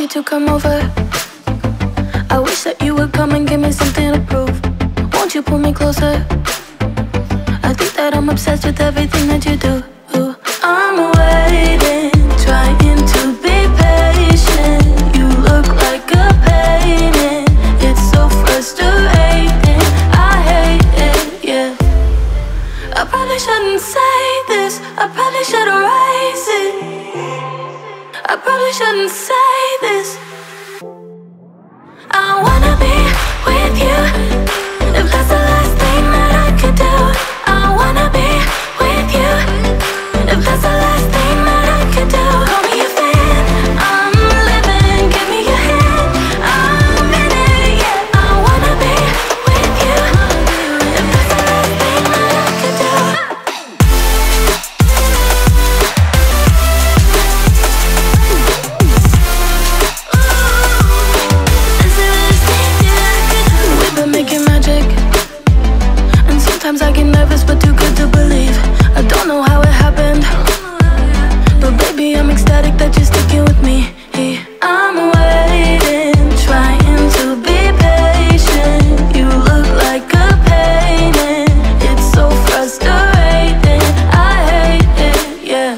you to come over. I wish that you would come and give me something to prove. Won't you pull me closer? I think that I'm obsessed with everything that you do. Ooh. I'm waiting, trying to be patient. You look like a painting, it's so frustrating. I hate it, yeah. I probably shouldn't say this, I probably should erase it. I probably shouldn't say this. I wanna be with you, if that's the last thing that I could do. I wanna be with you, if that's the last thing that I could do. Call me a fan, I'm living, give me your hand, I'm in it, yeah. I wanna be with you, if that's the last thing that I could do. Sometimes I get nervous, but too good to believe. I don't know how it happened, but baby, I'm ecstatic that you're sticking with me. I'm waiting, trying to be patient. You look like a painting, it's so frustrating. I hate it, yeah.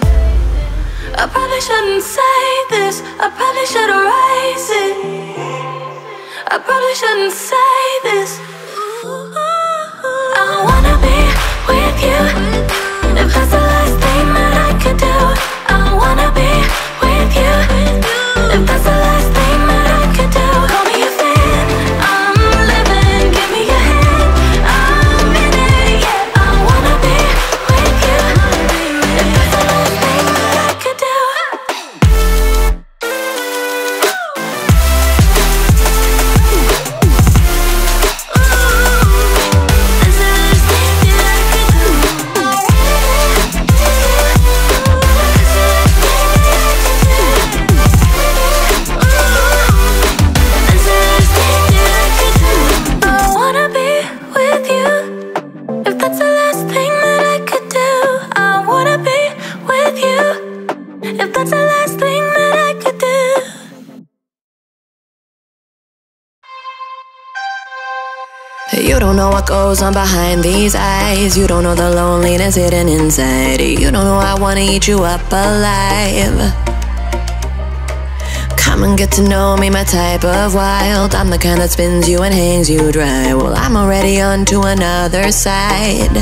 I probably shouldn't say this, I probably should erase it. I probably shouldn't say this. I wanna be with you, if that's the last thing that I could do. I wanna be with you, if that's the last thing that I could do. Call me a fan, I'm living, give me your hand, I'm in it, yeah. I wanna be with you, if that's the last thing that I could do. You don't know what goes on behind these eyes. You don't know the loneliness hidden inside. You don't know I wanna eat you up alive. Come and get to know me, my type of wild. I'm the kind that spins you and hangs you dry. Well, I'm already on to another side.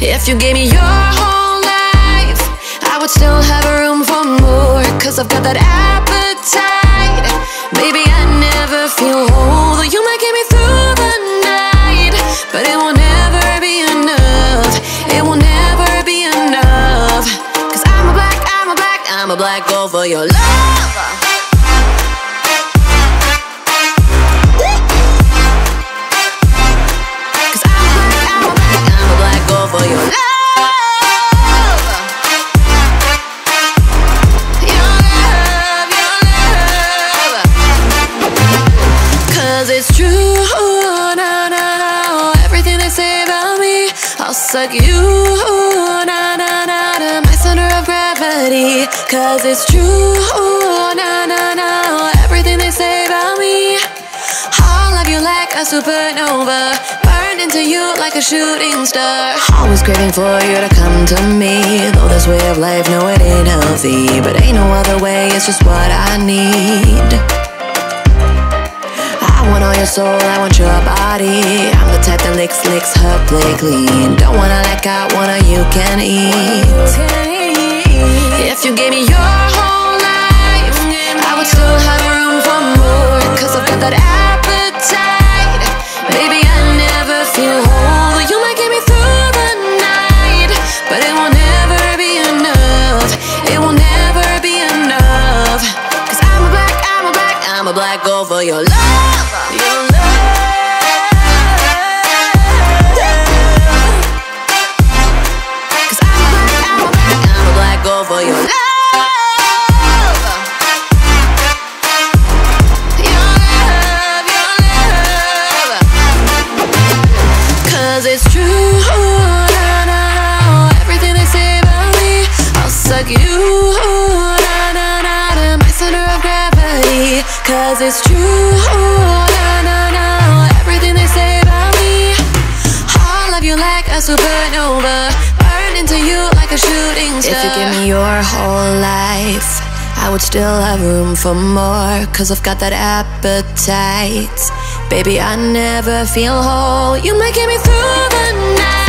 If you gave me your whole life, I would still have room for more. Cause I've got that appetite. Baby, I never feel whole. You might get me through the night, but it won't ever be enough. It will never be enough. Cause I'm a black, I'm a black, I'm a black girl for your love. Cause I'm a black, I'm a black, I'm a black girl for your love. Suck you, na na na na, my center of gravity. Cause it's true, na na na, everything they say about me. All of you like a supernova, burned into you like a shooting star. Always craving for you to come to me. Though this way of life, no, it ain't healthy. But ain't no other way, it's just what I need. I want all your soul, I want your body. I'm the type that licks her play clean. Don't wanna let go, wanna you can eat. If you gave me your whole life, I would still have room for more. Cause I've got that appetite. Baby, I never feel whole. You might get me through the night, but it will never be enough. It will never be enough. Cause I'm a black, I'm a black, I'm a black girl for your love. You, na na na, my center of gravity. 'Cause it's true, no, everything they say about me. I love you like a supernova, burn into you like a shooting star. If you give me your whole life, I would still have room for more, 'cause I've got that appetite. Baby, I never feel whole. You might get me through the night.